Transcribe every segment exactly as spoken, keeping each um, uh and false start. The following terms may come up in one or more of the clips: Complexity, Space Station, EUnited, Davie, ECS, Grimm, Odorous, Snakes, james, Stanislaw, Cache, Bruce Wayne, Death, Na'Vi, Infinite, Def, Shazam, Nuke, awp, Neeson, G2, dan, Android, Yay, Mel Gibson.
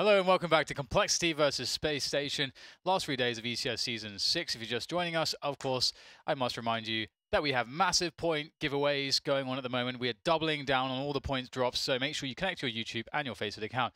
Hello and welcome back to Complexity versus Space Station, last three days of E C S Season six. If you're just joining us, of course, I must remind you that we have massive point giveaways going on at the moment. We are doubling down on all the points drops, so make sure you connect your YouTube and your Facebook account.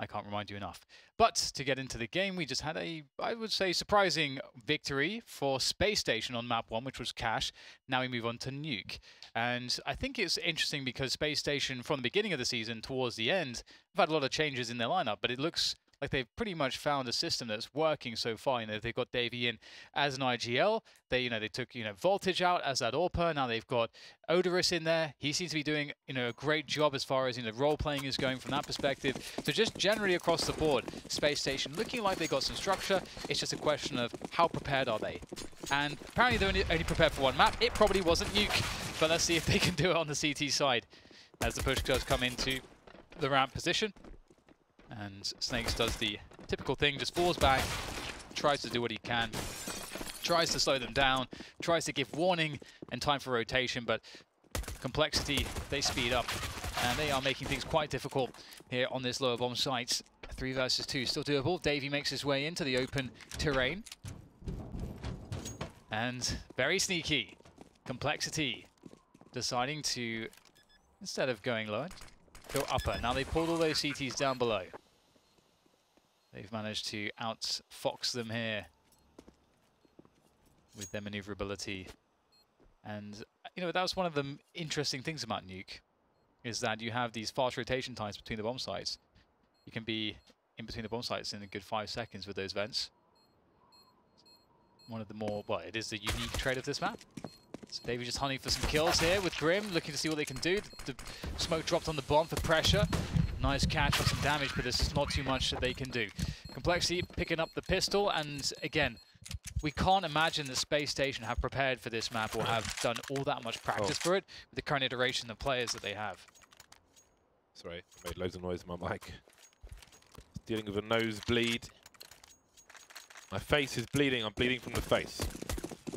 I can't remind you enough. But to get into the game, we just had a, I would say, surprising victory for Space Station on map one, which was Cache. Now we move on to Nuke. And I think it's interesting because Space Station, from the beginning of the season towards the end, have had a lot of changes in their lineup, but it looks like they've pretty much found a system that's working so far. You know, they've got Davie in as an I G L. They, you know, they took, you know, Voltage out as that AWPer. Now they've got Odorous in there. He seems to be doing, you know, a great job as far as, you know, role-playing is going from that perspective. So just generally across the board, Space Station looking like they got some structure. It's just a question of how prepared are they? And apparently they're only, only prepared for one map. It probably wasn't Nuke, but let's see if they can do it on the C T side as the push does come into the ramp position. And Snakes does the typical thing, just falls back, tries to do what he can, tries to slow them down, tries to give warning and time for rotation, but Complexity, they speed up, and they are making things quite difficult here on this lower bomb site. Three versus two, still doable. Davie makes his way into the open terrain. And very sneaky, Complexity deciding to, instead of going low, go upper. Now they pulled all those C Ts down below. They've managed to outfox them here with their maneuverability. And, you know, that was one of the interesting things about Nuke, is that you have these fast rotation times between the bomb sites. You can be in between the bomb sites in a good five seconds with those vents. One of the more, well, it is the unique trait of this map. So Davie just hunting for some kills here with Grimm, looking to see what they can do. The smoke dropped on the bomb for pressure. Nice catch for some damage, but this is not too much that they can do. Complexity picking up the pistol, and again, we can't imagine the Space Station have prepared for this map or have done all that much practice oh. for it with the current iteration of players that they have. Sorry, I made loads of noise in my mic. Dealing with a nosebleed. My face is bleeding, I'm bleeding from the face.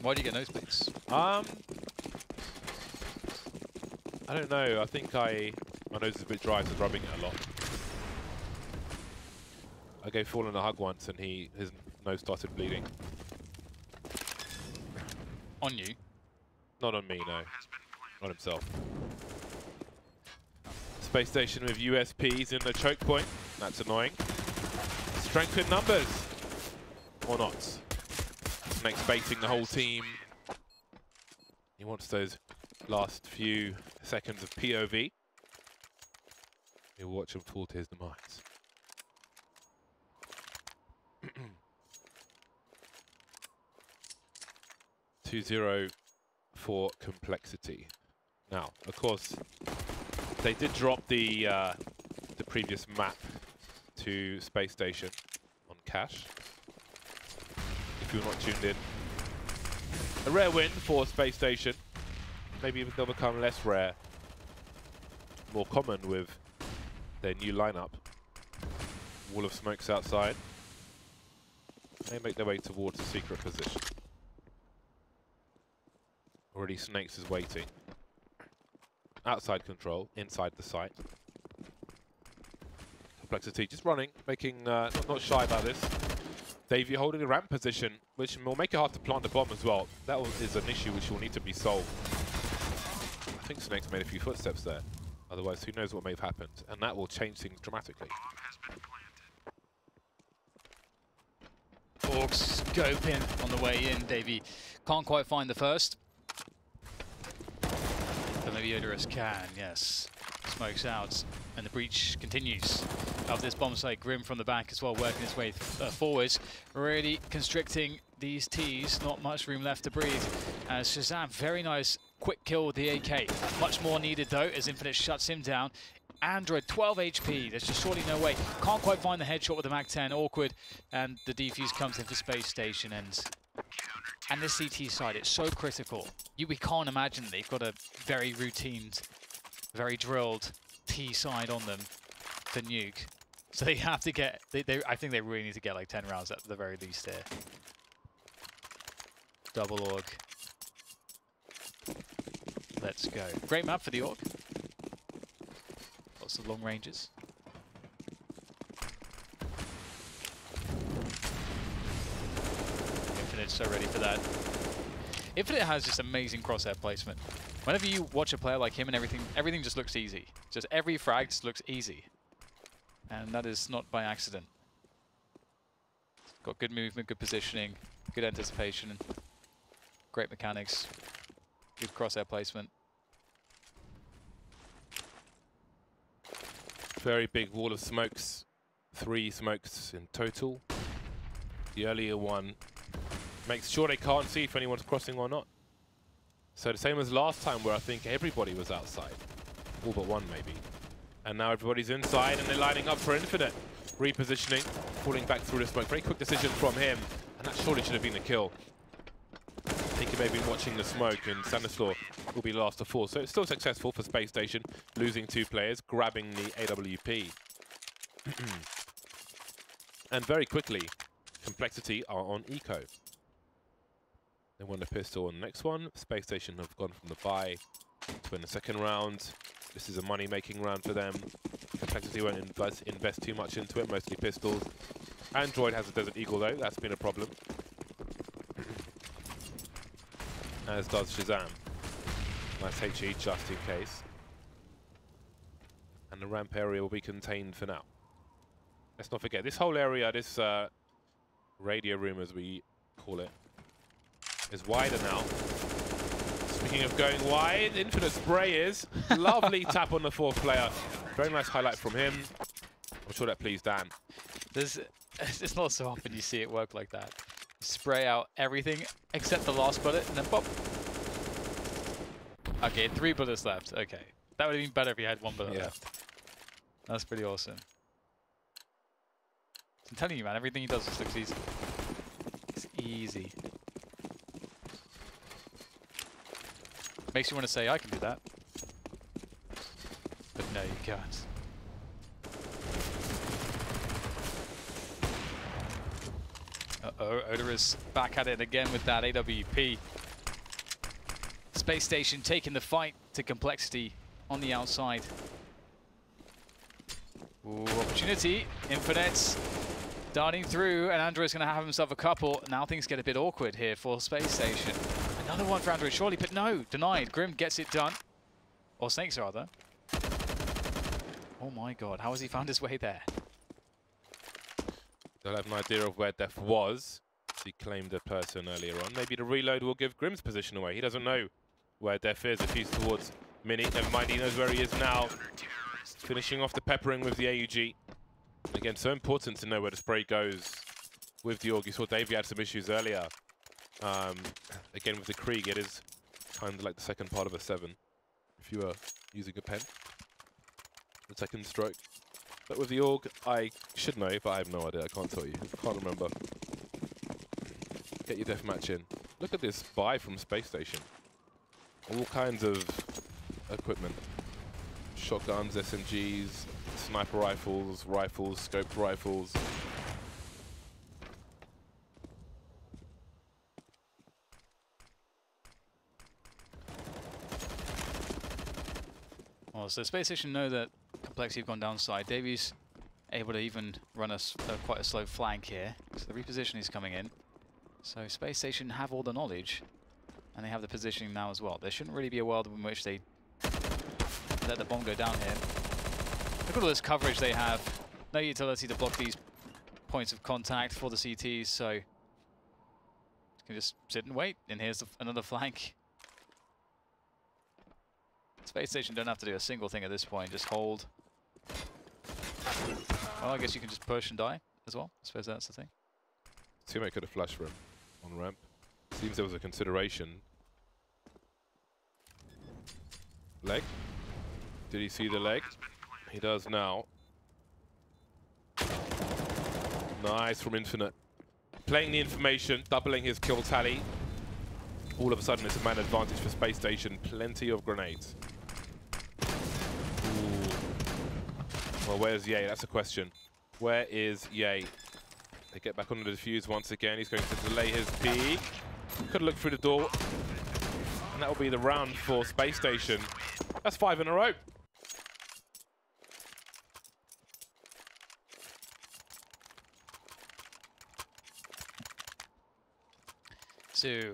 Why do you get nosebleeds? Um, I don't know. I think I my nose is a bit dry, so I'm rubbing it a lot. I gave Fallen a hug once, and he his nose started bleeding. On you? Not on me, no. On himself. Space Station with U S Ps in the choke point. That's annoying. Strength in numbers, or not? Snakes baiting the whole team. He wants those last few seconds of P O V. He'll watch him fall to his demise. two zero for Complexity. Now, of course, they did drop the uh, the previous map to Space Station on Cache. If you're not tuned in. A rare win for Space Station. Maybe they'll become less rare, more common with their new lineup. Wall of smokes outside. They make their way towards the secret position. Already Snakes is waiting. Outside control, inside the site. Complexity just running, making uh, not, not shy about this. Davie holding a ramp position, which will make it hard to plant the bomb as well. That is an issue which will need to be solved. I think Snakes made a few footsteps there. Otherwise, who knows what may have happened. And that will change things dramatically. Orc scoping on the way in. Davie can't quite find the first. But maybe Odorous can, yes. Smokes out. And the breach continues. Of this bomb site, Grimm from the back as well, working his way uh, forwards, really constricting these T's, not much room left to breathe. As Shazam, very nice quick kill with the A K. Much more needed though, as Infinite shuts him down. Android, twelve H P, there's just surely no way. Can't quite find the headshot with the Mag ten, awkward, and the defuse comes in for Space Station. And and this C T side, it's so critical. You, we can't imagine they've got a very routined, very drilled T side on them for Nuke. So they have to get, they, they, I think they really need to get like ten rounds at the very least here. Double Org. Let's go. Great map for the Org. Lots of long ranges. Infinite's so ready for that. Infinite has just amazing crosshair placement. Whenever you watch a player like him and everything, everything just looks easy. Just every frag just looks easy. And that is not by accident. Got good movement, good positioning, good anticipation, great mechanics, good crosshair placement. Very big wall of smokes. Three smokes in total. The earlier one makes sure they can't see if anyone's crossing or not. So the same as last time where I think everybody was outside. All but one maybe. And now everybody's inside and they're lining up for Infinite. Repositioning, falling back through the smoke. Very quick decision from him. And that surely should have been the kill. I think he may have been watching the smoke and Stanislaw will be last to fall. So it's still successful for Space Station, losing two players, grabbing the A W P. And very quickly, Complexity are on eco. They won the pistol on the next one. Space Station have gone from the bye to win the second round. This is a money-making round for them. Complexity won't invest, invest too much into it, mostly pistols. Android has a Desert Eagle though, that's been a problem. As does Shazam. Nice HE just in case. And the ramp area will be contained for now. Let's not forget, this whole area, this uh, radio room as we call it, is wider now. Speaking of going wide, Infinite spray is. Lovely tap on the fourth player. Very nice highlight from him. I'm sure that pleased Dan. There's, it's not so often you see it work like that. Spray out everything except the last bullet and then pop. Okay, three bullets left. Okay. That would have been better if you had one bullet yeah. left. That's pretty awesome. I'm telling you, man, everything he does just looks easy. It's easy. Makes you want to say, I can do that. But no, you can't. Uh-oh, Odorous back at it again with that A W P. Space Station taking the fight to Complexity on the outside. Ooh, opportunity. Infinite. Darting through, and Android's going to have himself a couple. Now things get a bit awkward here for Space Station. Another one for Android, surely, but no, denied. Grimm gets it done. Or Snakes, rather. Oh my god, how has he found his way there? They'll have an idea of where Def was. He claimed a person earlier on. Maybe the reload will give Grimm's position away. He doesn't know where Def is. If he's towards Mini, never mind, he knows where he is now. Finishing off the peppering with the A U G. Again, so important to know where the spray goes with the Org. You saw Davie had some issues earlier. Um, again, with the Krieg, it is kind of like the second part of a seven, if you are using a pen. The second stroke. But with the Org, I should know, but I have no idea. I can't tell you. Can't remember. Get your deathmatch in. Look at this buy from Space Station. All kinds of equipment. Shotguns, S M Gs, sniper rifles, rifles, scoped rifles. Well, so Space Station know that Complexity have gone downside. Davie's able to even run us uh, quite a slow flank here. So the repositioning is coming in. So Space Station have all the knowledge, and they have the positioning now as well. There shouldn't really be a world in which they let the bomb go down here. Look at all this coverage they have. No utility to block these points of contact for the C Ts, so you can just sit and wait. And here's the f another flank. Space Station don't have to do a single thing at this point. Just hold. Well, I guess you can just push and die as well. I suppose that's the thing. Teammate could have flashed for him on ramp. Seems there was a consideration. Leg? Did he see the leg? He does now. Nice from Infinite. Playing the information, doubling his kill tally. All of a sudden, it's a man advantage for Space Station. Plenty of grenades. Ooh. Well, where's Yay? That's a question. Where is Yay? They get back on the defuse once again. He's going to delay his peek. Could look through the door. And that will be the round for Space Station. That's five in a row. two.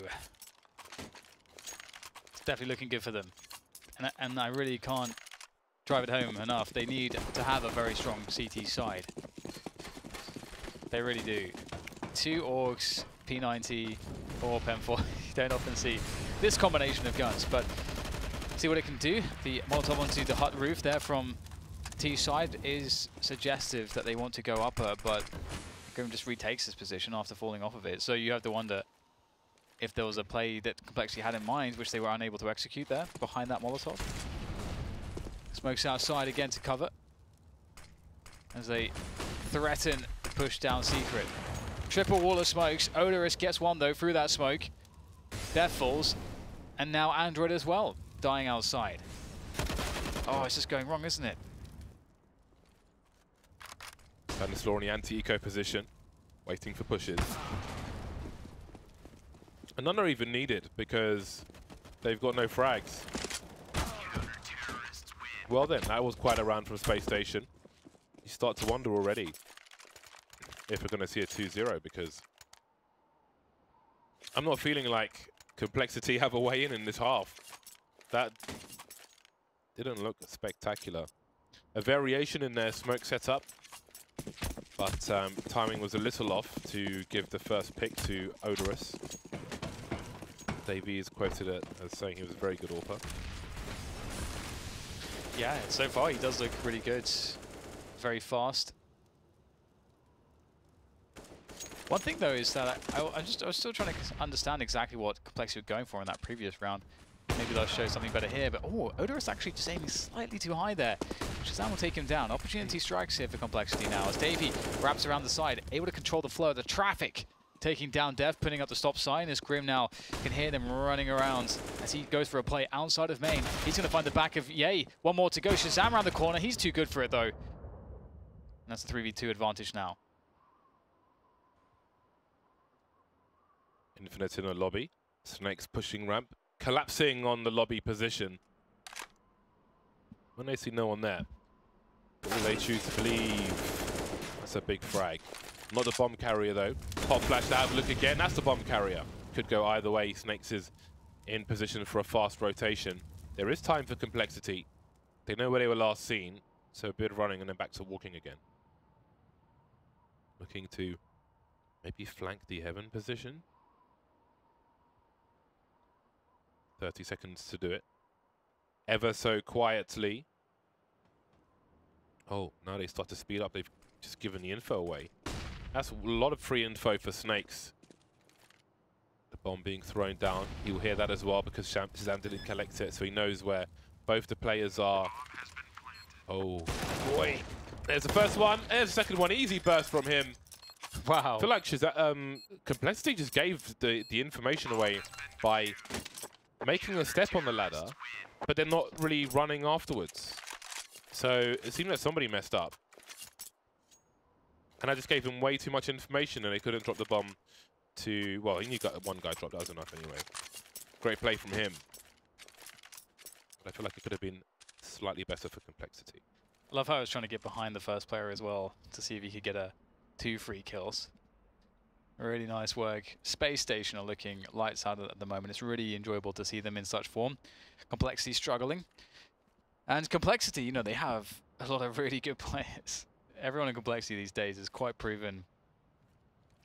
It's definitely looking good for them. And I, and I really can't drive it home enough. They need to have a very strong C T side. They really do. Two Orgs, P ninety, or P M four. You don't often see this combination of guns, but see what it can do. The Molotov onto the hut roof there from T side is suggestive that they want to go upper, but Grimm just retakes his position after falling off of it. So you have to wonder if there was a play that Complexity had in mind, which they were unable to execute there behind that Molotov. Smokes outside again to cover as they threaten to push down Secret. Triple wall of smokes. Odorous gets one though through that smoke. Death falls, and now Android as well dying outside. Oh, it's just going wrong, isn't it? Stanislaw in the anti-eco position, waiting for pushes. And none are even needed because they've got no frags. Well then, that was quite a round from Space Station. You start to wonder already if we're going to see a two zero, because I'm not feeling like Complexity have a way in in this half. That didn't look spectacular. A variation in their smoke setup, but um, timing was a little off to give the first pick to Odorous. Davie is quoted as saying he was a very good AWPer. Yeah, so far he does look really good. Very fast. One thing though is that I, I, I just I was still trying to understand exactly what Complexity were going for in that previous round. Maybe they'll show something better here, but oh, Odorous actually just aiming slightly too high there. Shazam will take him down. Opportunity strikes here for Complexity now as Davie wraps around the side, able to control the flow of the traffic. Taking down Def, putting up the stop sign as Grimm now can hear them running around as he goes for a play outside of main. He's going to find the back of Yay. One more to go. Shazam around the corner. He's too good for it, though. And that's a three v two advantage now. Infinite in the lobby. Snakes pushing ramp. Collapsing on the lobby position. When they see no one there, will they choose to believe? That's a big frag. Not the bomb carrier, though. Pop flash to have a look again. That's the bomb carrier. Could go either way. Snakes is in position for a fast rotation. There is time for Complexity. They know where they were last seen, so a bit of running and then back to walking again. Looking to maybe flank the heaven position. thirty seconds to do it. Ever so quietly. Oh, now they start to speed up. They've just given the info away. That's a lot of free info for Snakes. The bomb being thrown down. He'll hear that as well because Shazam didn't collect it, so he knows where both the players are. Oh, boy. There's the first one. There's the second one. Easy burst from him. Wow. I feel like Shazam, um, Complexity just gave the, the information away by making a step on the ladder, but they're not really running afterwards. So it seemed like somebody messed up. And I just gave him way too much information, and they couldn't drop the bomb to... Well, he knew one guy dropped. That was enough anyway. Great play from him. But I feel like it could have been slightly better for Complexity. I love how I was trying to get behind the first player as well to see if he could get a two free kills. Really nice work. Space Station are looking lights out at the moment. It's really enjoyable to see them in such form. Complexity struggling. And Complexity, you know, they have a lot of really good players. Everyone in Complexity these days is quite proven.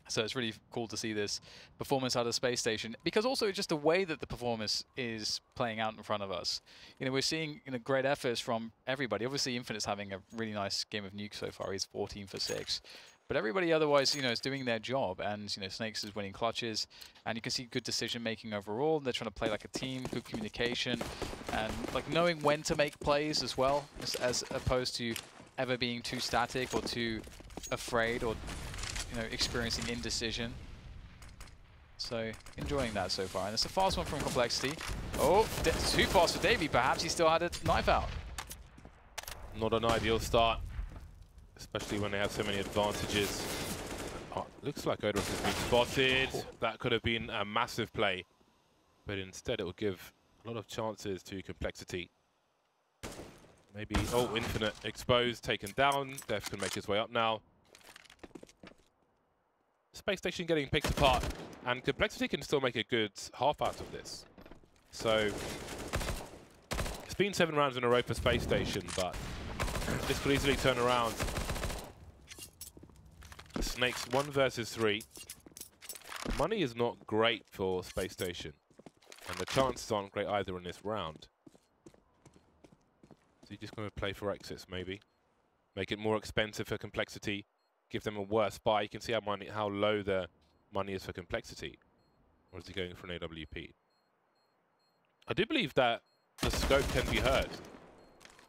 So it's really cool to see this performance out of Space Station, because also just the way that the performance is playing out in front of us. You know, we're seeing, you know, great efforts from everybody. Obviously, Infinite's having a really nice game of Nuke so far. He's fourteen for six. But everybody otherwise, you know, is doing their job. And, you know, Snakes is winning clutches. And you can see good decision-making overall. They're trying to play like a team, good communication. And, like, knowing when to make plays as well, as, as opposed to ever being too static or too afraid or, you know, experiencing indecision. So, enjoying that so far. And it's a fast one from Complexity. Oh, too fast for Davie, perhaps. He still had a knife out. Not an ideal start, especially when they have so many advantages. Oh, looks like Odorous has been spotted. Oh. That could have been a massive play, but instead it will give a lot of chances to Complexity. Maybe, oh, Infinite exposed, taken down. Def can make his way up now. Space Station getting picked apart, and Complexity can still make a good half out of this. So it's been seven rounds in a row for Space Station, but this could easily turn around. Snakes one versus three. Money is not great for Space Station, and the chances aren't great either in this round. So you're just going to play for exits, maybe. Make it more expensive for Complexity. Give them a worse buy. You can see how money, how low the money is for Complexity. Or is he going for an A W P? I do believe that the scope can be heard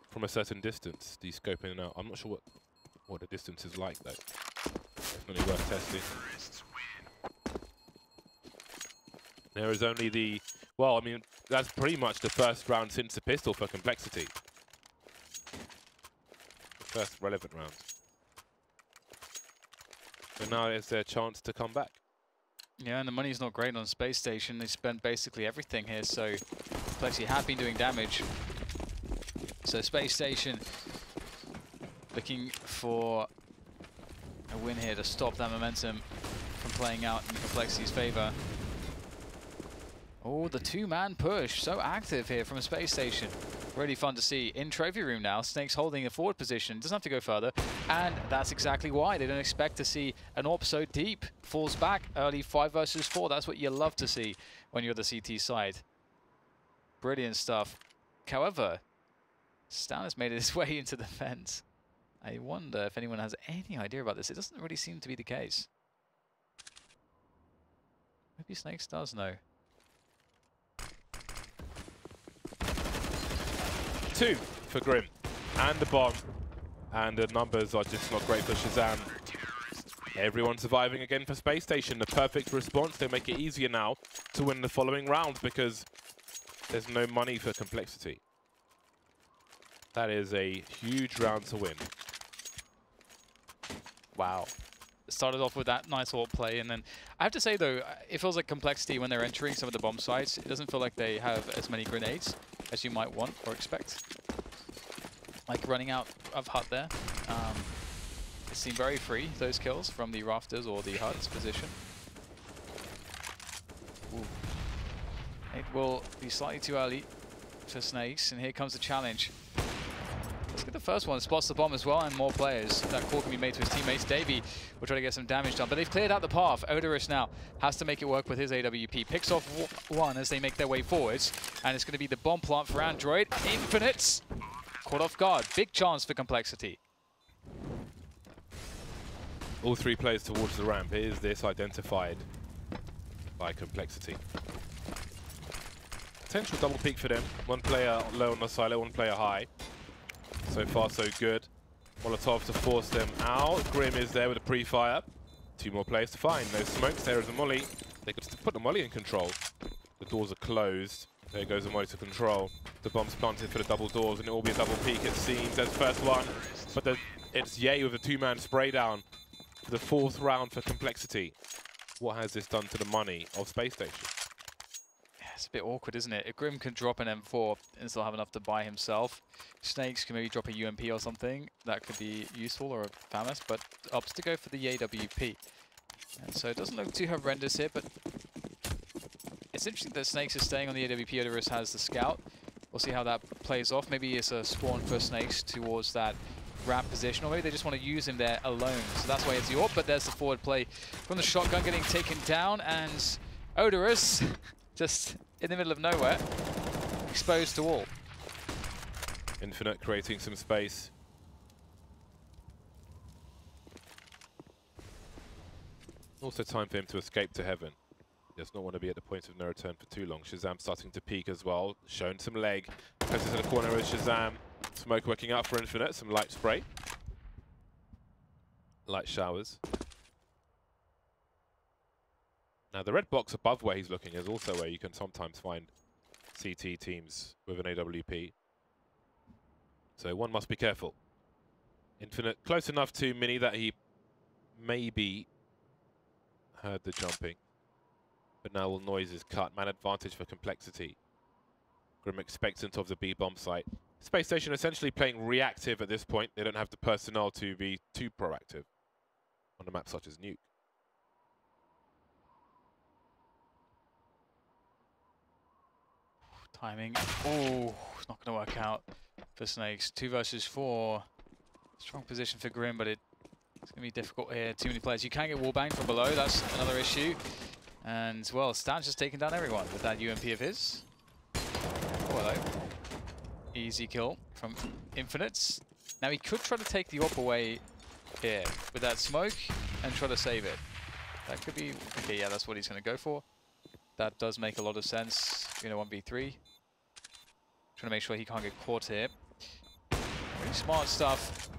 from a certain distance. The scope in and out. I'm not sure what, what the distance is like, though. Definitely worth testing. There is only the... Well, I mean, that's pretty much the first round since the pistol for Complexity. The first relevant round. But now it's their chance to come back. Yeah, and the money's not great on Space Station. They spent basically everything here, so Complexity have been doing damage. So Space Station looking for a win here to stop that momentum from playing out in Complexity's favor. Oh, the two-man push, so active here from Space Station. Really fun to see. In trophy room now, Snakes holding a forward position, doesn't have to go further, and that's exactly why they don't expect to see an AWP so deep. Falls back early, five versus four. That's what you love to see when you're the C T side. Brilliant stuff. However, Stan has made his way into the fence. I wonder if anyone has any idea about this. It doesn't really seem to be the case. Maybe Snakes does know. Two for Grimm, and the bomb, and the numbers are just not great for Shazam. Everyone surviving again for Space Station, the perfect response. They make it easier now to win the following rounds because there's no money for Complexity. That is a huge round to win. Wow. Started off with that nice AWP play, and then I have to say though, it feels like Complexity when they're entering some of the bomb sites, it doesn't feel like they have as many grenades as you might want or expect. Like running out of hut there, um, it seemed very free, those kills from the rafters or the hut's position. Ooh. It will be slightly too early for Snakes, and here comes the challenge. Let's get the first one. Spots the bomb as well, and more players. That call can be made to his teammates. Davie will try to get some damage done, but they've cleared out the path. Odorous now has to make it work with his A W P. Picks off one as they make their way forwards, and it's going to be the bomb plant for Android. Infinite! Caught off guard. Big chance for Complexity. All three players towards the ramp. Is this identified by Complexity? Potential double peak for them. One player low on the silo, one player high. So far, so good. Molotov to force them out. Grimm is there with a pre-fire. Two more players to find. No smokes. There is a molly. They could put the molly in control. The doors are closed. There goes the molly to control. The bomb's planted for the double doors, and it will be a double peek, it seems. There's the first one. But the, it's Yay with a two-man spray down for the fourth round for Complexity. What has this done to the money of Space Station? It's a bit awkward, isn't it? If Grimm can drop an M four and still have enough to buy himself. Snakes can maybe drop a U M P or something. That could be useful, or a Famas, but opts to go for the A W P. And so it doesn't look too horrendous here, but it's interesting that Snakes is staying on the A W P. Odorous has the scout. We'll see how that plays off. Maybe it's a spawn for Snakes towards that ramp position, or maybe they just want to use him there alone. So that's why it's the AWP, but there's the forward play from the shotgun getting taken down, and Odorous just in the middle of nowhere, exposed to all. Infinite creating some space. Also time for him to escape to heaven. He does not want to be at the point of no return for too long. Shazam starting to peek as well, showing some leg. Closest in the corner is Shazam. Smoke working out for Infinite, some light spray. Light showers. Now, the red box above where he's looking is also where you can sometimes find C T teams with an A W P. So one must be careful. Infinite close enough to Mini that he maybe heard the jumping. But now all noise is cut. Man advantage for Complexity. Grimm expectant of the B-bomb site. Space Station essentially playing reactive at this point. They don't have the personnel to be too proactive on a map such as Nuke. Timing. Oh, it's not going to work out for Snakes. Two versus four. Strong position for Grimm, but it, it's going to be difficult here. Too many players. You can get wallbanged from below. That's another issue. And, well, Stan's just taking down everyone with that U M P of his. Oh, hello. Easy kill from Infinite. Now, he could try to take the op away here with that smoke and try to save it. That could be... Okay, yeah, that's what he's going to go for. That does make a lot of sense. You know, one v three. Trying to make sure he can't get caught here. Really smart stuff.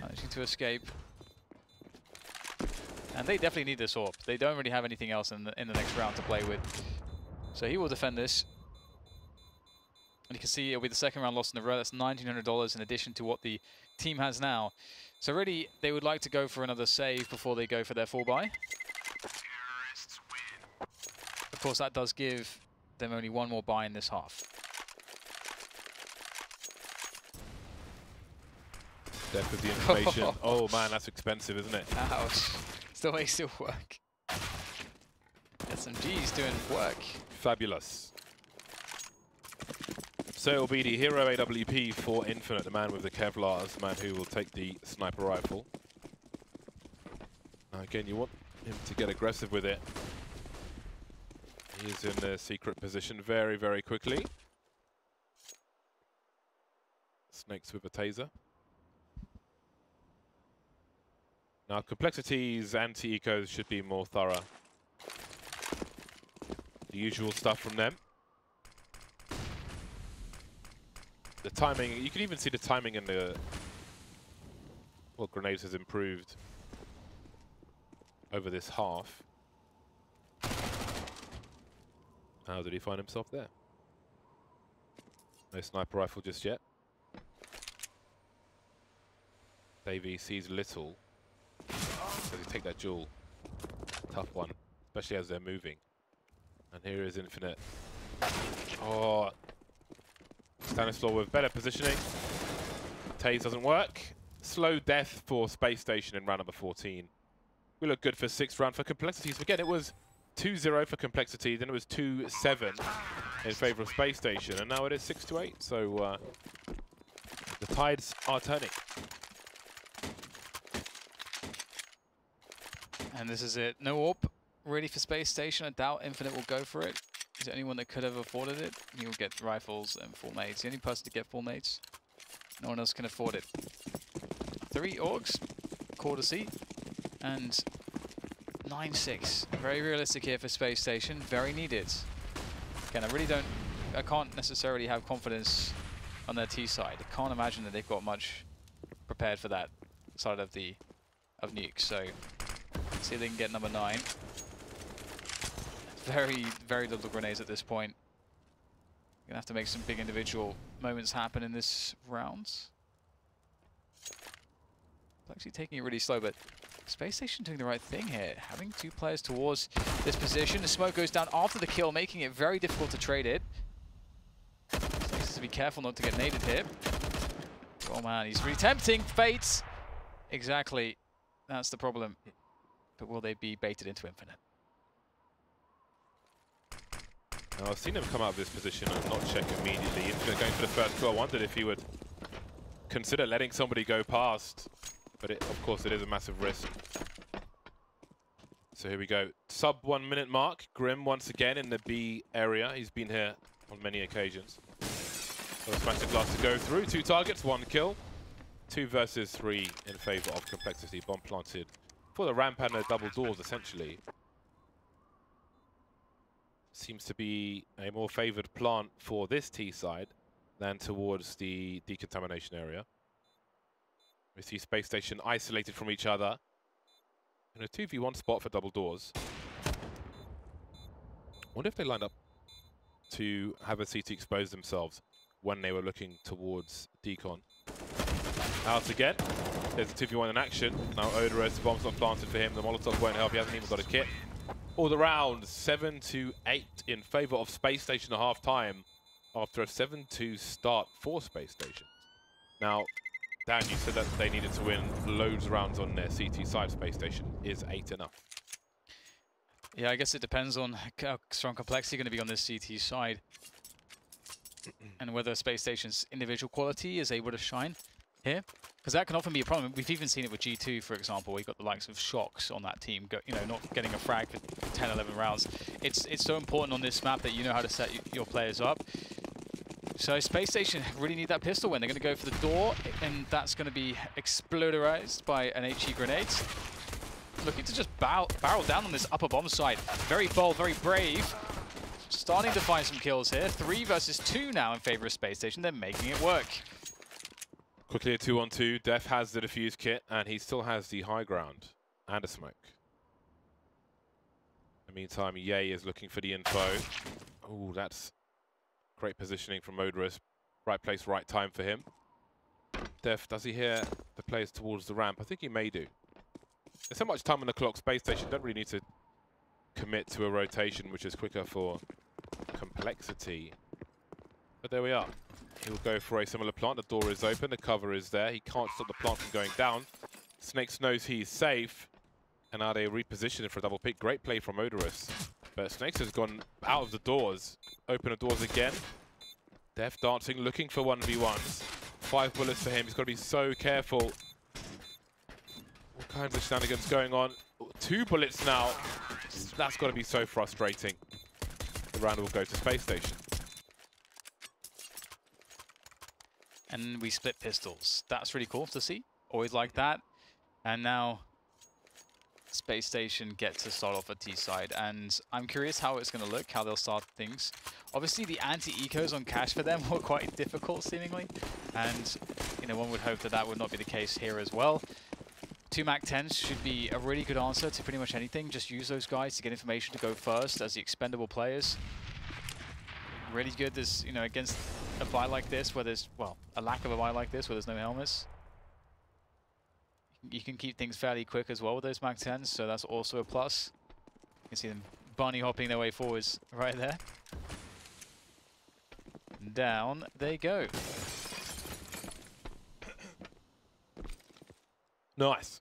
Managing to escape. And they definitely need this orb. They don't really have anything else in the, in the next round to play with. So he will defend this. And you can see it'll be the second round lost in a row. That's nineteen hundred dollars in addition to what the team has now. So really, they would like to go for another save before they go for their full buy. Of course, that does give them only one more buy in this half. Death with the information. Oh man, that's expensive, isn't it? Ouch. Still makes it work. S M G's doing work. Fabulous. So it'll be the hero A W P for Infinite, the man with the Kevlar, as the man who will take the sniper rifle. Now again, you want him to get aggressive with it. He's in the secret position very, very quickly. Snakes with a taser. Now, Complexity's anti-ecos should be more thorough. The usual stuff from them. The timing, you can even see the timing in the... Well, grenades has improved over this half. How did he find himself there? No sniper rifle just yet. Davie sees little. So they take that duel. Tough one, especially as they're moving. And here is Infinite. Oh, Stanislaw with better positioning. Taze doesn't work. Slow death for Space Station in round number fourteen. We look good for sixth round for Complexities. Forget it was two zero for Complexity, then it was two seven in favour of Space Station, and now it is six to eight, so uh, the tides are turning. And this is it. No AWP ready for Space Station. I doubt Infinite will go for it. Is there anyone that could have afforded it? He will get rifles and full nades. The only person to get full nades. No one else can afford it. Three orgs, quarter seat, and... nine six. Very realistic here for Space Station. Very needed. Again, I really don't... I can't necessarily have confidence on their T side. I can't imagine that they've got much prepared for that side of the... of Nuke. So, see if they can get number nine. Very, very little grenades at this point. Gonna have to make some big individual moments happen in this round. It's actually taking it really slow, but... Space Station doing the right thing here, having two players towards this position. The smoke goes down after the kill, making it very difficult to trade it. Snakes has to be careful not to get naded here. Oh man, he's re-tempting fate! Exactly, that's the problem. But will they be baited into Infinite? Now I've seen him come out of this position and not check immediately. Infinite going for the first kill. I wondered if he would consider letting somebody go past. But it, of course, it is a massive risk. So here we go. Sub one minute mark. Grimm once again in the B area. He's been here on many occasions. So smash the glass to go through. Two targets, one kill. Two versus three in favor of Complexity. Bomb planted for the ramp and the double doors, essentially. Seems to be a more favored plant for this T side than towards the decontamination area. We see Space Station isolated from each other. And a two v one spot for double doors. Wonder if they lined up to have a C T expose themselves when they were looking towards Decon. Out again. There's a two v one in action. Now Odorous, the bomb's not planted for him. The Molotov won't help. He hasn't even got a kit. All the rounds, seven to eight in favor of Space Station at half time after a seven two start for Space Station. Now, Dan, you said that they needed to win loads of rounds on their C T side. Space Station is eight enough. Yeah, I guess it depends on how strong complexity is going to be on this C T side. And whether Space Station's individual quality is able to shine here. Because that can often be a problem. We've even seen it with G two, for example. We've got the likes of Shocks on that team, go, you know, not getting a frag for ten, eleven rounds. It's, it's so important on this map that you know how to set your players up. So Space Station really need that pistol win. They're going to go for the door, and that's going to be exploderized by an HE grenade. Looking to just bow, barrel down on this upper bomb site. Very bold, very brave. Starting to find some kills here. Three versus two now in favor of Space Station. They're making it work. Quickly a two on two. Def has the defuse kit, and he still has the high ground and a smoke. In the meantime, Yay is looking for the info. Oh, that's... great positioning from Odorous. Right place, right time for him. Def, does he hear the players towards the ramp? I think he may do. There's so much time on the clock. Space Station don't really need to commit to a rotation, which is quicker for complexity. But there we are. He'll go for a similar plant. The door is open. The cover is there. He can't stop the plant from going down. Snakes knows he's safe. And now they reposition for a double pick. Great play from Odorous. But Snakes has gone out of the doors. Open the doors again. Def dancing, looking for one v ones. Five bullets for him. He's got to be so careful. What kind of shenanigans going on? Two bullets now. That's got to be so frustrating. The round will go to Space Station. And we split pistols. That's really cool to see. Always like that. And now... Space Station gets to start off at T side, and I'm curious how it's going to look, how they'll start things. Obviously, the anti-ecos on Cache for them were quite difficult, seemingly, and you know one would hope that that would not be the case here as well. Two Mac tens should be a really good answer to pretty much anything. Just use those guys to get information to go first as the expendable players. Really good, there's you know against a buy like this where there's well a lack of a buy like this where there's no helmets. You can keep things fairly quick as well with those Mac tens, so that's also a plus. You can see them bunny hopping their way forwards right there. Down they go. Nice.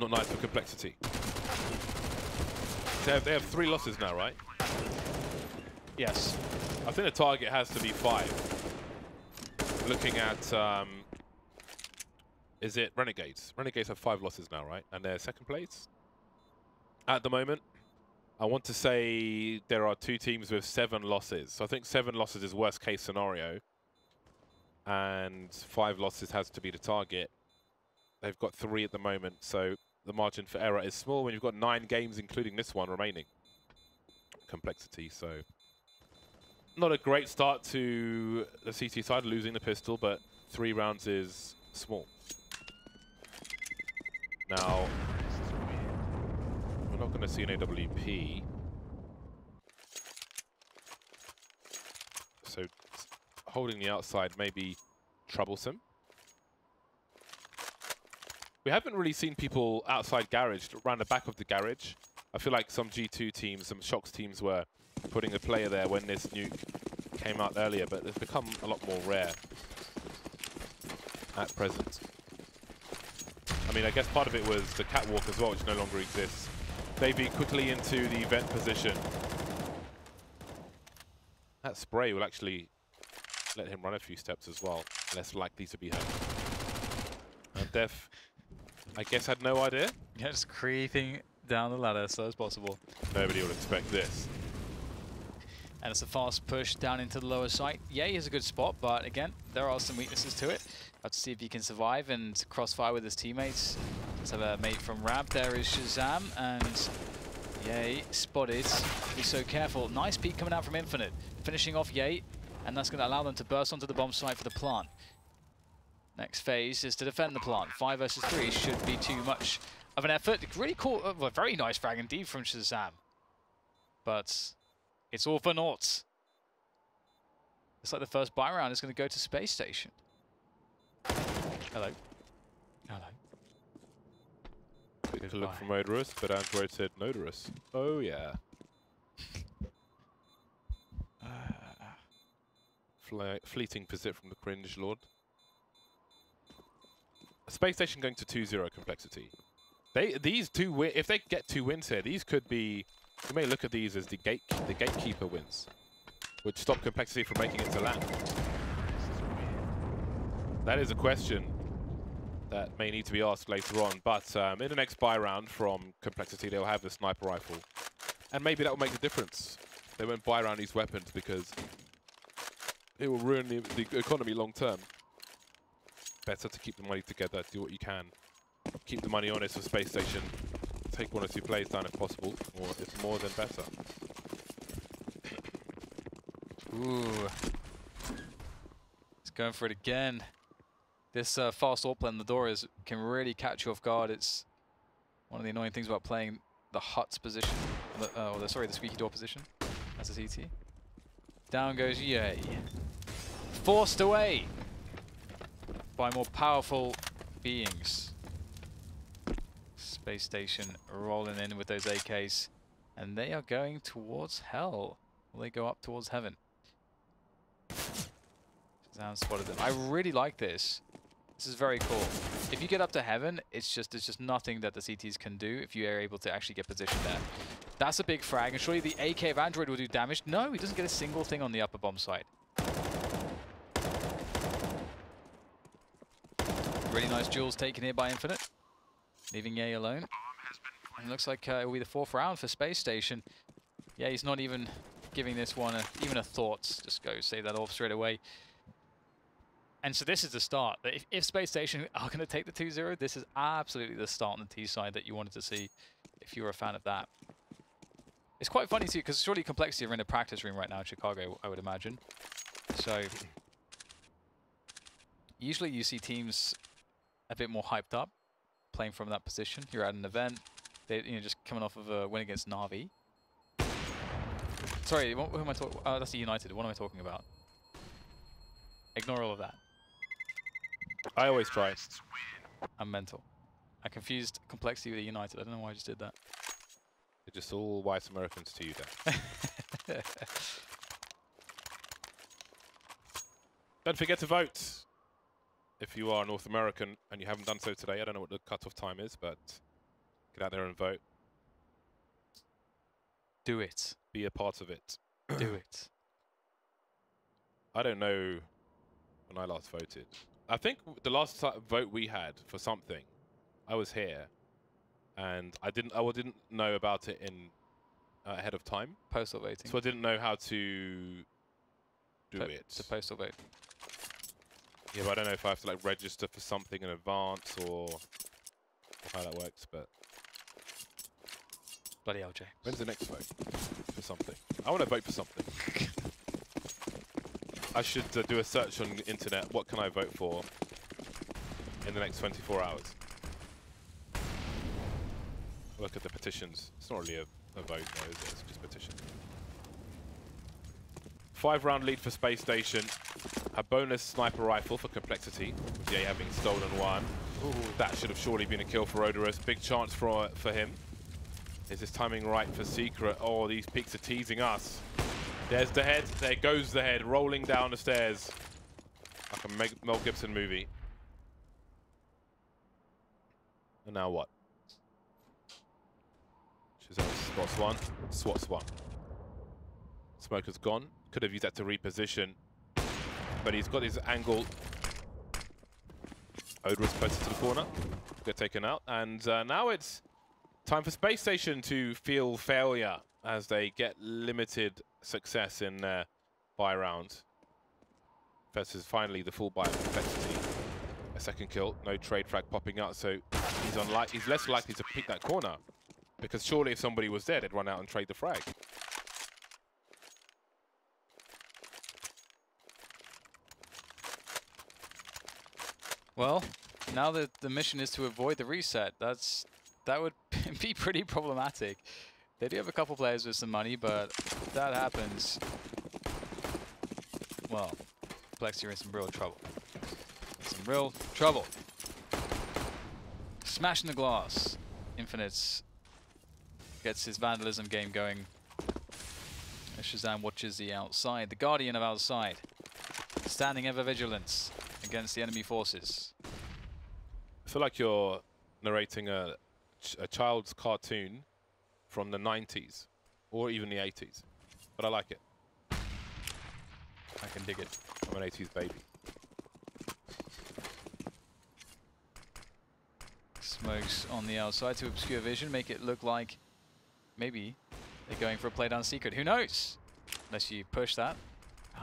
Not nice for complexity. They have, they have three losses now, right? Yes. I think the target has to be five. Looking at... Um, Is it Renegades? Renegades have five losses now, right? And they're second place? At the moment, I want to say there are two teams with seven losses. So I think seven losses is worst case scenario. And five losses has to be the target. They've got three at the moment, so the margin for error is small when you've got nine games, including this one, remaining. Complexity, so... not a great start to the C T side, losing the pistol, but three rounds is small. Now, we're not going to see an A W P. So, holding the outside may be troublesome. We haven't really seen people outside garage, around the back of the garage. I feel like some G two teams, some Shocks teams were putting a player there when this nuke came out earlier, but it's become a lot more rare at present. I mean, I guess part of it was the catwalk as well, which no longer exists. Davie quickly into the vent position. That spray will actually let him run a few steps as well, less likely to be hurt. And Def, I guess, had no idea. Yeah, just creeping down the ladder as slow as possible. Nobody would expect this. And it's a fast push down into the lower site. Yay is a good spot, but again, there are some weaknesses to it. Let's see if he can survive and crossfire with his teammates. Let's have a mate from Rab. There is Shazam, and Yay spotted. Be so careful. Nice peek coming out from Infinite. Finishing off Yay, and that's going to allow them to burst onto the bomb site for the plant. Next phase is to defend the plant. Five versus three should be too much of an effort. Really cool, well, very nice frag indeed from Shazam. But it's all for naught. It's like the first buy round is going to go to Space Station. Hello. Hello. Quick look from Odorous, but Android said Odorous. Oh, yeah. uh, Fle fleeting visit from the cringe lord. Space Station going to two zero complexity. They these two win, if they get two wins here, these could be. You may look at these as the gate the gatekeeper wins, which stop Complexity from making it to land. That is a question that may need to be asked later on. But um, in the next buy round from Complexity, they'll have the sniper rifle, and maybe that will make the difference. They won't buy round these weapons because it will ruin the, the economy long term. Better to keep the money together, do what you can. Keep the money honest for Space Station. Take one or two plays down if possible, or it's more than better. Ooh. He's going for it again. This uh, fast AWP on the door is, can really catch you off guard. It's one of the annoying things about playing the Huts position. The, oh, the, sorry, the squeaky door position. That's a C T. Down goes Yay. Forced away by more powerful beings. Space Station rolling in with those A Ks, and they are going towards hell. Will they go up towards heaven? Shazam spotted them. I really like this. This is very cool. If you get up to heaven, it's just it's just nothing that the C Ts can do if you are able to actually get positioned there. That's a big frag, and surely the A K of Android will do damage. No, he doesn't get a single thing on the upper bomb site. Really nice duels taken here by Infinite. Leaving Yay alone. And it looks like uh, it will be the fourth round for Space Station. Yeah, he's not even giving this one a, even a thought. Just go save that off straight away. And so this is the start. If, if Space Station are going to take the two zero, this is absolutely the start on the T side that you wanted to see if you were a fan of that. It's quite funny too, because surely Complexity are in a practice room right now in Chicago, I would imagine. So usually you see teams a bit more hyped up, playing from that position. You're at an event, they, you know, just coming off of a win against Na'Vi. Sorry, what, who am I talking? Oh, that's EUnited. What am I talking about? Ignore all of that. I always try. I'm mental. I confused Complexity with EUnited. I don't know why I just did that. They're just all white Americans to you, then. Don't forget to vote. If you are North American and you haven't done so today, I don't know what the cutoff time is, but get out there and vote. Do it. Be a part of it. Do it. I don't know when I last voted. I think the last vote we had for something, I was here, and I didn't. I didn't know about it in uh, ahead of time. Postal voting. So I didn't know how to do po it. To postal vote. Yeah, but I don't know if I have to like register for something in advance or how that works, but bloody L J. When's the next vote for something? I want to vote for something. I should uh, do a search on the internet. What can I vote for in the next twenty-four hours? Look at the petitions. It's not really a, a vote, though, is it? It's just petitions. Five round lead for Space Station. A bonus sniper rifle for Complexity, Yay having stolen one. Ooh, that should have surely been a kill for Odorous. Big chance for, for him. Is his timing right for Secret? Oh, these peaks are teasing us. There's the head. There goes the head, rolling down the stairs. Like a Mel Gibson movie. And now what? Shazam spots one, swats one. Smoke is gone. Could have used that to reposition. But he's got his angle. Odorous closer to the corner. Get taken out. And uh, now it's time for Space Station to feel failure as they get limited success in their buy round. First is finally the full buy of Complexity. A second kill. No trade frag popping out. So he's, unlikely, he's less likely to pick that corner. Because surely if somebody was there, they'd run out and trade the frag. Well, now that the mission is to avoid the reset, that's that would be pretty problematic. They do have a couple players with some money, but if that happens, well, Complexity are in some real trouble. Some real trouble. Smashing the glass. Infinite gets his vandalism game going. Shazam watches the outside, the guardian of outside, standing ever vigilant against the enemy forces. I feel like you're narrating a ch a child's cartoon from the nineties or even the eighties, but I like it. I can dig it. I'm an eighties baby. Smokes on the outside to obscure vision, make it look like maybe they're going for a play down secret. Who knows? Unless you push that.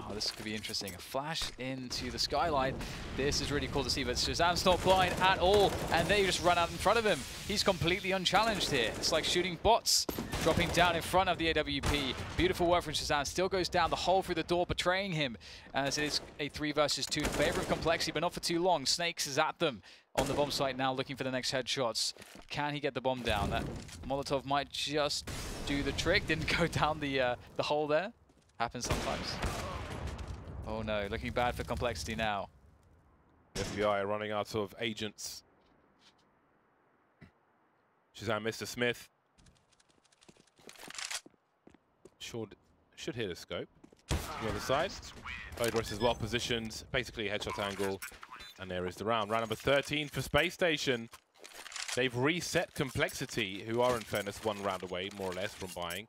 Oh, this could be interesting. A flash into the skylight. This is really cool to see, but Shazam's not blind at all, and they just run out in front of him. He's completely unchallenged here. It's like shooting bots, dropping down in front of the A W P. Beautiful work from Shazam. Still goes down the hole through the door, betraying him, as it is a three versus two in favor of Complexity, but not for too long. Snakes is at them on the bomb site now, looking for the next headshots. Can he get the bomb down? That Molotov might just do the trick. Didn't go down the, uh, the hole there. Happens sometimes. Oh no, looking bad for Complexity now. The F B I running out of agents. She's on Mister Smith. Sure, should hit a scope. The other side. Odorous is well positioned. Basically a headshot angle. And there is the round. Round number thirteen for Space Station. They've reset Complexity, who are in fairness one round away, more or less, from buying.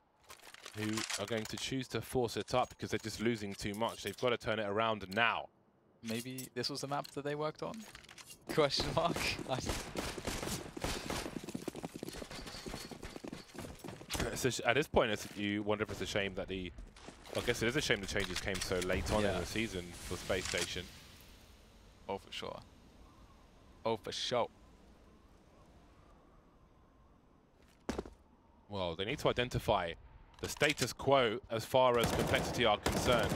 Who are going to choose to force it up because they're just losing too much. They've got to turn it around now. Maybe this was the map that they worked on? Question mark. It's a sh at this point, it's, you wonder if it's a shame that the... I guess it is a shame the changes came so late on yeah. in the season for Space Station. Oh, for sure. Oh, for sure. Well, they need to identify the status quo as far as Complexity are concerned.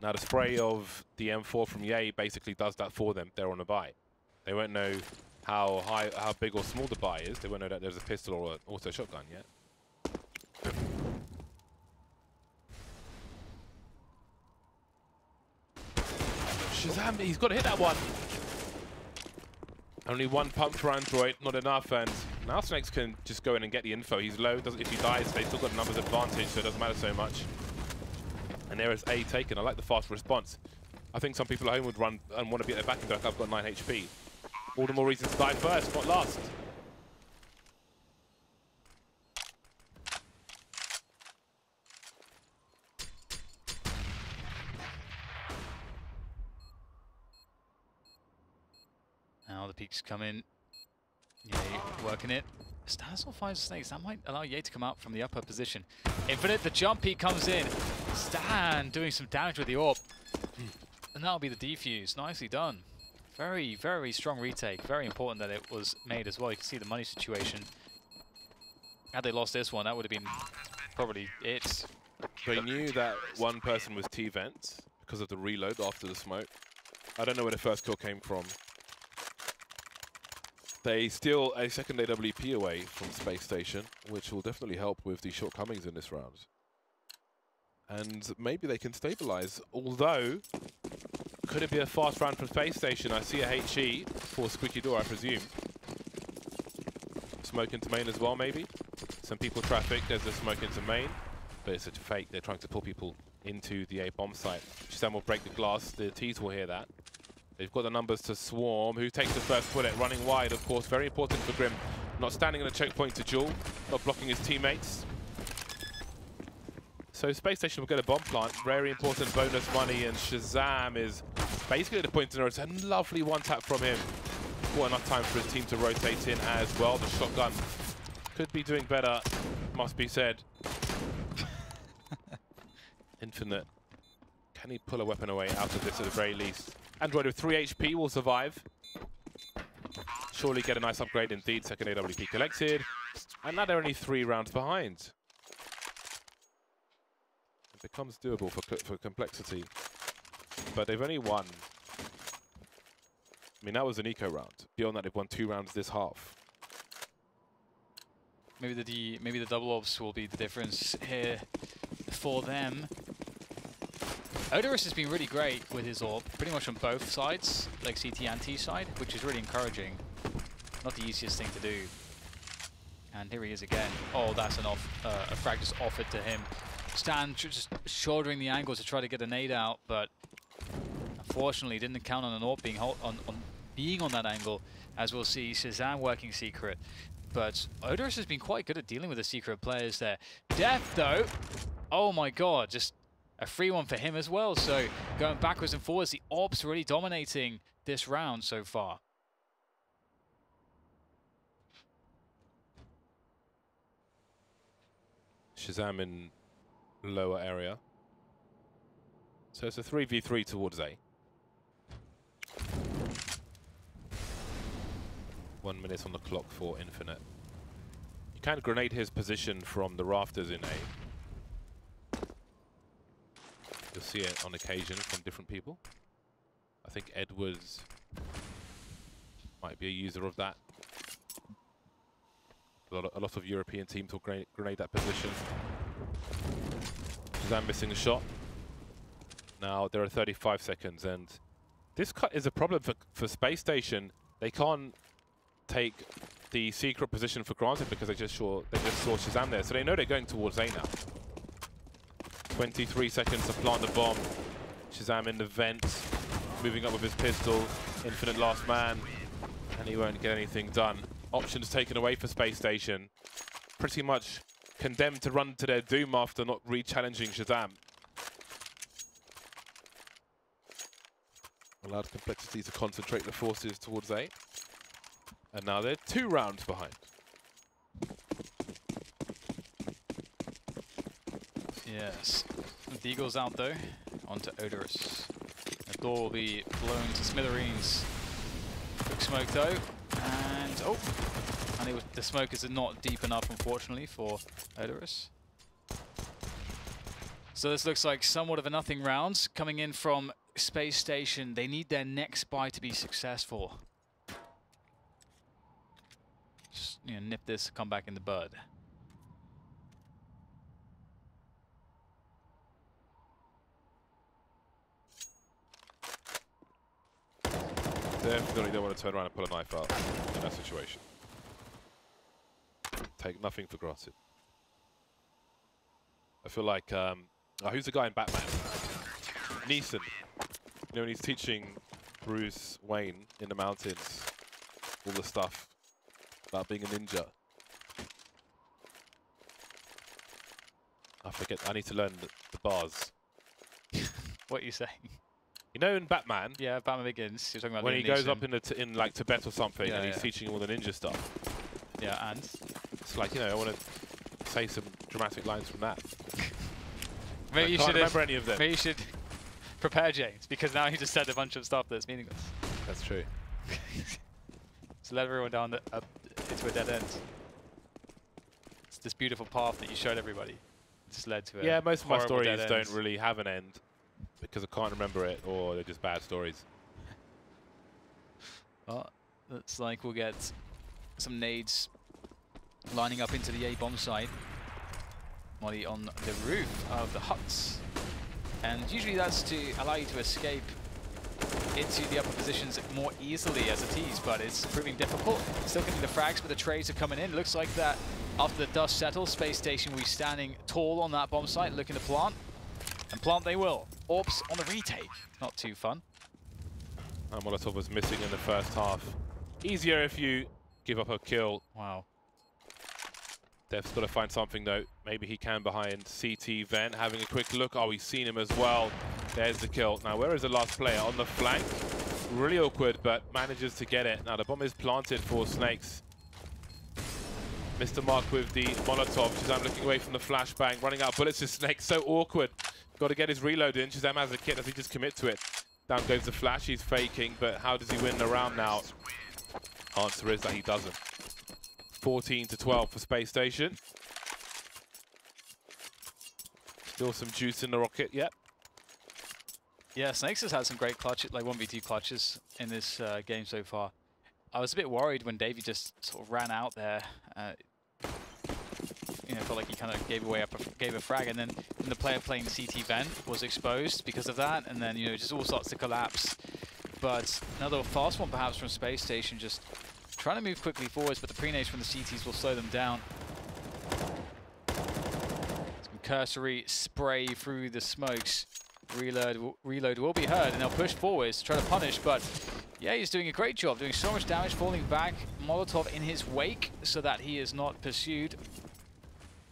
Now the spray of the M four from Yay basically does that for them. They're on a buy. They won't know how high, how big or small the buy is. They won't know that there's a pistol or an auto shotgun yet. Shazam, he's got to hit that one. Only one pump for Android, not enough, and now Snakes can just go in and get the info. He's low, doesn't, if he dies, they've still got numbers advantage, so it doesn't matter so much. And there is A taken. I like the fast response. I think some people at home would run and want to be at their back and go, I've got nine H P. All the more reason to die first, not last. Now the peaks come in. Yay working it. Stanislaw finds Snakes. That might allow Yay to come out from the upper position. Infinite, the jump, he comes in. Stan doing some damage with the orb. And that'll be the defuse. Nicely done. Very, very strong retake. Very important that it was made as well. You can see the money situation. Had they lost this one, that would have been probably it. They knew that one person was T-Vent because of the reload after the smoke. I don't know where the first kill came from. They steal a second A W P away from Space Station, which will definitely help with the shortcomings in this round. And maybe they can stabilize, although, could it be a fast round from Space Station? I see a H E for Squeaky Door, I presume. Smoke into main as well, maybe. Some people traffic, there's a smoke into main, but it's a fake. They're trying to pull people into the A bomb site. Shazam will break the glass, the T's will hear that. They've got the numbers to swarm. Who takes the first bullet? Running wide, of course. Very important for Grimm. Not standing in a checkpoint to duel. Not blocking his teammates. So Space Station will get a bomb plant. Very important bonus money. And Shazam is basically the point in the return. Lovely one tap from him. What enough time for his team to rotate in as well. The shotgun could be doing better, must be said. Infinite. Can he pull a weapon away out of this at the very least? Android with three H P will survive. Surely get a nice upgrade indeed. Second A W P collected. And now they're only three rounds behind. It becomes doable for, for Complexity. But they've only won. I mean, that was an eco round. Beyond that, they've won two rounds this half. Maybe the, D, maybe the double orbs will be the difference here for them. Odorous has been really great with his orb, pretty much on both sides, like C T and T side, which is really encouraging. Not the easiest thing to do. And here he is again. Oh, that's an off, uh, a frag just offered to him. Stan just shouldering the angle to try to get a nade out, but unfortunately didn't count on an orb being hold on, on being on that angle, as we'll see Shazam working secret. But Odorous has been quite good at dealing with the secret players there. Death, though, oh my god, just a free one for him as well. So going backwards and forwards, the Ops really dominating this round so far. Shazam in lower area. So it's a three v three towards A. One minute on the clock for Infinite. You can grenade his position from the rafters in A. You'll see it on occasion from different people. I think Edwards might be a user of that. A lot of, a lot of European teams will grenade, grenade that position. Shazam missing a shot. Now there are thirty-five seconds, and this cut is a problem for, for Space Station. They can't take the secret position for granted because they just saw they just saw Shazam there, so they know they're going towards A now. twenty-three seconds to plant the bomb. Shazam in the vent, moving up with his pistol. Infinite last man, and he won't get anything done. Options taken away for Space Station. Pretty much condemned to run to their doom after not re-challenging Shazam. Allowed Complexity to concentrate the forces towards A. And now they're two rounds behind. Yes. The Eagle's out though. Onto Odorous. The door will be blown to smithereens. Quick smoke though. And oh, and it was, the smokers are not deep enough, unfortunately, for Odorous. So this looks like somewhat of a nothing round coming in from Space Station. They need their next buy to be successful. Just you know, nip this, come back in the bud. Definitely don't want to turn around and pull a knife out in that situation. Take nothing for granted. I feel like, um, oh, who's the guy in Batman? Neeson. You know, when he's teaching Bruce Wayne in the mountains all the stuff about being a ninja. I forget, I need to learn the, the bars. What are you saying? You know, in Batman, yeah, Batman Begins. You're talking about when he goes up in the t in like Tibet or something, yeah, and he's yeah. teaching all the ninja stuff. Yeah, and it's like you know, I want to say some dramatic lines from that. Maybe I you can't should remember any of them. Maybe you should prepare James because now he just said a bunch of stuff that's meaningless. That's true. So let everyone down the, up into a dead end. It's this beautiful path that you showed everybody. It's led to it. Yeah, most of my stories don't really have an end. Because I can't remember it, or they're just bad stories. Well, looks like we'll get some nades lining up into the A bomb site. Molly on the roof of the huts. And usually that's to allow you to escape into the upper positions more easily as it is, but it's proving difficult. Still getting the frags, but the trades are coming in. Looks like that after the dust settles, Space Station will be standing tall on that bomb site, looking to plant. And plant they will. Orbs on the retake. Not too fun. And Molotov was missing in the first half. Easier if you give up a kill. Wow. Dev's got to find something though. Maybe he can behind C T vent. Having a quick look. Oh, we've seen him as well. There's the kill. Now, where is the last player? On the flank. Really awkward, but manages to get it. Now, the bomb is planted for Snakes. Missed the mark with the Molotov. Shazam looking away from the flashbang. Running out bullets to Snakes. So awkward. Got to get his reload in. Shazam has a kit. Does he just commit to it? Down goes the flash. He's faking, but how does he win the round now? Answer is that he doesn't. fourteen to twelve for Space Station. Still some juice in the rocket. Yep. Yeah, Snakes has had some great clutches, like one v two clutches in this uh, game so far. I was a bit worried when Davie just sort of ran out there. Uh, You know, felt like he kind of gave away up, a, gave a frag, and then and the player playing C T vent was exposed because of that, and then you know it just all starts to collapse. But another fast one perhaps from Space Station, just trying to move quickly forwards, but the pre-nades from the C Ts will slow them down. Some cursory spray through the smokes. Reload, reload will be heard, and they'll push forwards to try to punish, but Yeah, he's doing a great job, doing so much damage, falling back. Molotov in his wake so that he is not pursued.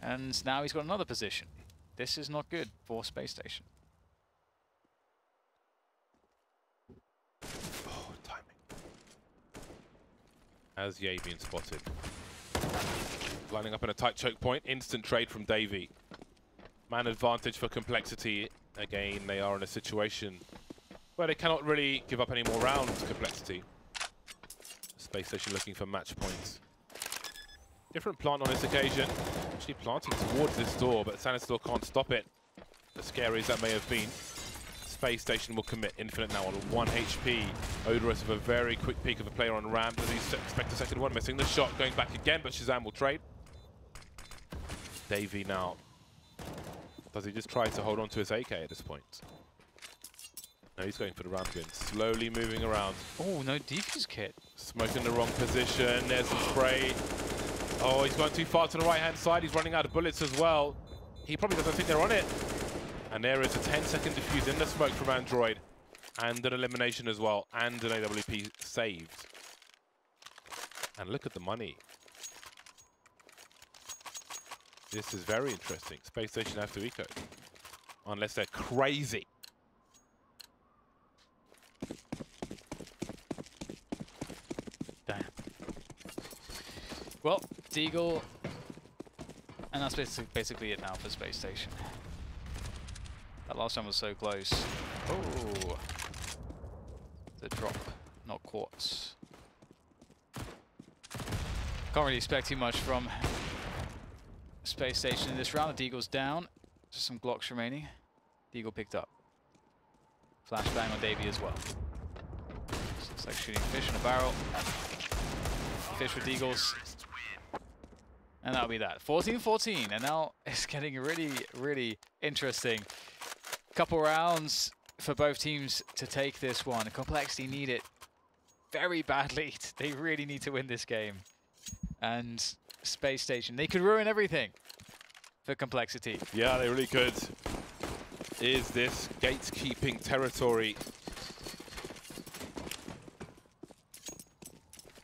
And now he's got another position. This is not good for Space Station. Oh, timing. Has Yay been spotted? Lining up in a tight choke point. Instant trade from Davie. Man advantage for Complexity. Again, they are in a situation where they cannot really give up any more rounds, Complexity. Space Station looking for match points. Different plant on this occasion. Actually planting towards this door, but Stanislaw can't stop it. As scary as that may have been, Space Station will commit. Infinite now on one H P. Odorous with a very quick peek of a player on ramp. As he's expected second one, missing the shot, going back again, but Shazam will trade. Davie now. Does he just try to hold on to his A K at this point? No, he's going for the ramp again. Slowly moving around. Oh, no defuse kit. Smoke in the wrong position. There's some spray. Oh, he's gone too far to the right-hand side. He's running out of bullets as well. He probably doesn't think they're on it. And there is a ten-second defuse in the smoke from Android. And an elimination as well. And an A W P saved. And look at the money. This is very interesting. Space Station have to eco. Unless they're crazy. Damn. Well, Deagle, and that's basically, basically it now for Space Station. That last one was so close. Oh, the drop, not quartz. Can't really expect too much from Space Station in this round. The Deagle's down, just some Glocks remaining. Deagle picked up. Flashbang on Davie as well. So it's like shooting fish in a barrel. Fish with Deagles. And that'll be that. fourteen fourteen, and now it's getting really, really interesting. Couple rounds for both teams to take this one. Complexity need it very badly. They really need to win this game. And Space Station, they could ruin everything for Complexity. Yeah, they really could. Is this gatekeeping territory?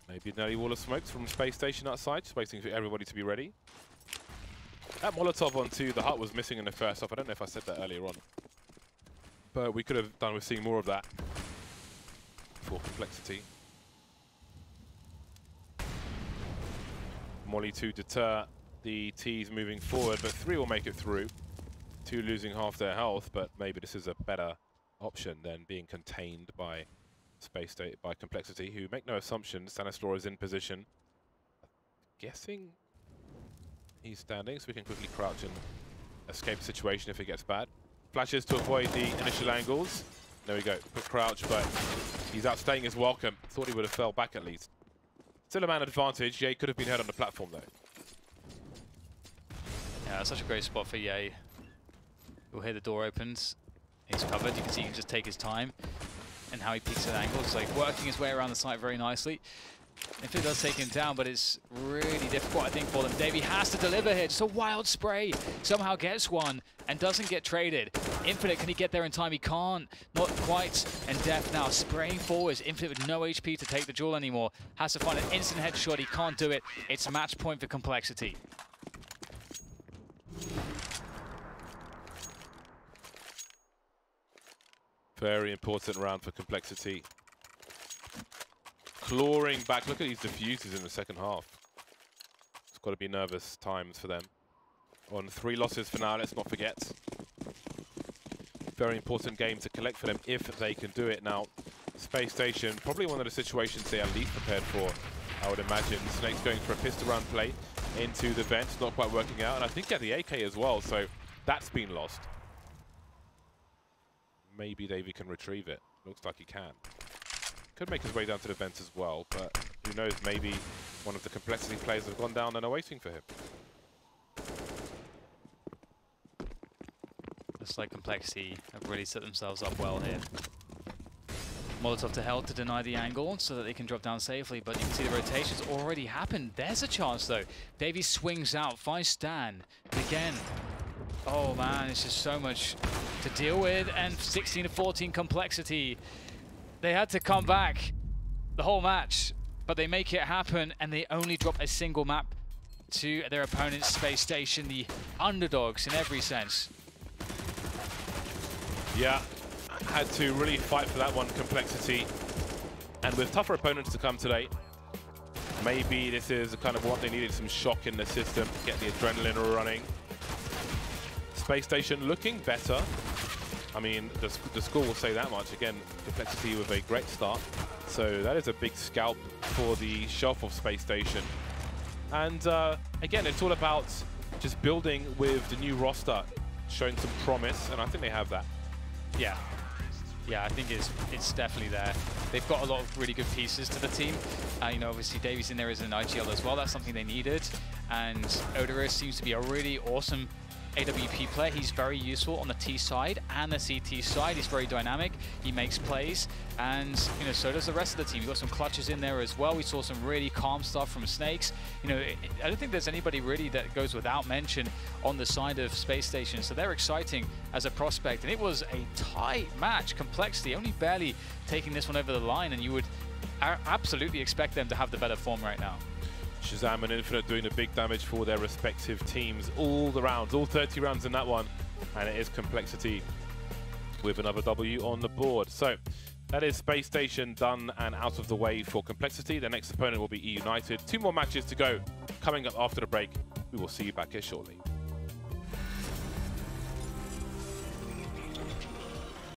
Maybe an early wall of smokes from Space Station outside, just waiting for everybody to be ready. That Molotov on two, the hut was missing in the first off. I don't know if I said that earlier on. But we could have done with seeing more of that for Complexity. Molly to deter the T's moving forward, but three will make it through. Two losing half their health, but maybe this is a better option than being contained by Space State by Complexity, who make no assumption. Stanislaw is in position. Guessing he's standing, so we can quickly crouch and escape the situation if it gets bad. Flashes to avoid the initial angles. There we go, quick crouch, but he's outstaying his welcome. Thought he would have fell back at least. Still a man advantage. Yay could have been heard on the platform though. Yeah, such a great spot for Yay. You'll hear the door opens. He's covered. You can see he can just take his time. And how he peeks at angles, it's like working his way around the site very nicely. If it does take him down, but it's really difficult, I think, for them. Davie has to deliver here. Just a wild spray. Somehow gets one and doesn't get traded. Infinite, can he get there in time? He can't. Not quite. And Def now spraying forwards. Infinite with no H P to take the duel anymore. Has to find an instant headshot. He can't do it. It's match point for Complexity. Very important round for Complexity. Clawing back. Look at these diffusers in the second half. It's got to be nervous times for them. On three losses for now, let's not forget. Very important game to collect for them if they can do it. Now, Space Station, probably one of the situations they are least prepared for, I would imagine. Snake's going for a pistol round play into the vent. Not quite working out. And I think at the A K as well, so that's been lost. Maybe Davie can retrieve it. Looks like he can. Could make his way down to the vent as well, but who knows, maybe one of the Complexity players have gone down and are waiting for him. Looks like Complexity have really set themselves up well here. Molotov to hell to deny the angle so that they can drop down safely, but you can see the rotation's already happened. There's a chance though. Davie swings out, finds Stan again. Oh man, it's just so much to deal with, and sixteen to fourteen Complexity. They had to come back the whole match, but they make it happen, and they only drop a single map to their opponent's Space Station, the underdogs in every sense. Yeah, had to really fight for that one, Complexity. And with tougher opponents to come today, maybe this is kind of what they needed, some shock in the system, get the adrenaline running. Space Station looking better. I mean, the, sc the score will say that much. Again, Complexity with a great start. So that is a big scalp for the shelf of Space Station. And uh, again, it's all about just building with the new roster, showing some promise, and I think they have that. Yeah. Yeah, I think it's it's definitely there. They've got a lot of really good pieces to the team. Uh, you know, obviously Davie's in there as an I G L as well. That's something they needed. And Odorous seems to be a really awesome A W P player. He's very useful on the T side and the C T side. He's very dynamic. He makes plays, and you know, so does the rest of the team. We've got some clutches in there as well. We saw some really calm stuff from Snakes. You know, it, I don't think there's anybody really that goes without mention on the side of Space Station. So they're exciting as a prospect, and it was a tight match. Complexity only barely taking this one over the line, and you would absolutely expect them to have the better form right now. Shazam and Infinite doing the big damage for their respective teams. All the rounds, all thirty rounds in that one. And it is Complexity with another W on the board. So that is Space Station done and out of the way for Complexity. Their next opponent will be EUnited. Two more matches to go coming up after the break. We will see you back here shortly.